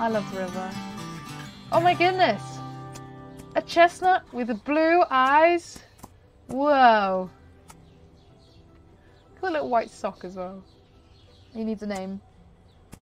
I love River. Oh my goodness! A chestnut with the blue eyes. Whoa! Got a little white sock as well. He needs a name.